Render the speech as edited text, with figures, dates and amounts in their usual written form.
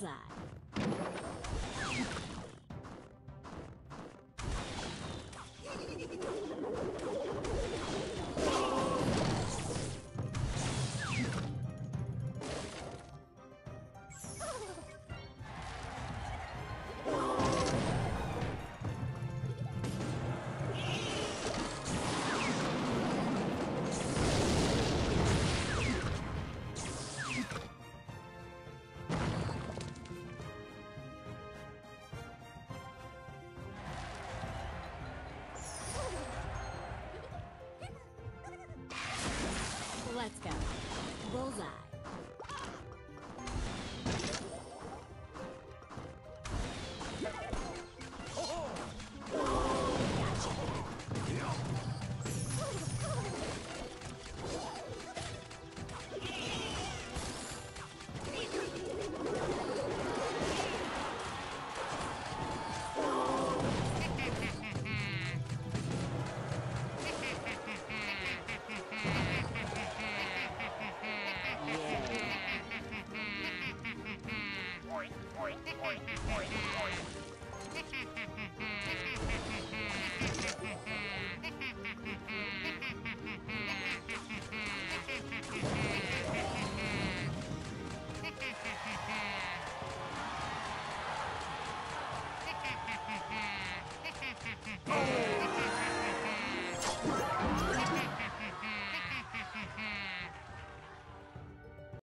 Bullseye.